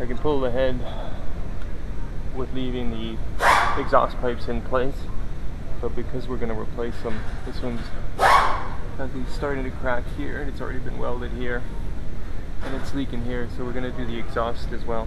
I can pull the head with leaving the exhaust pipes in place, but because we're going to replace them, this one's starting to crack here, and it's already been welded here, and it's leaking here, so we're going to do the exhaust as well.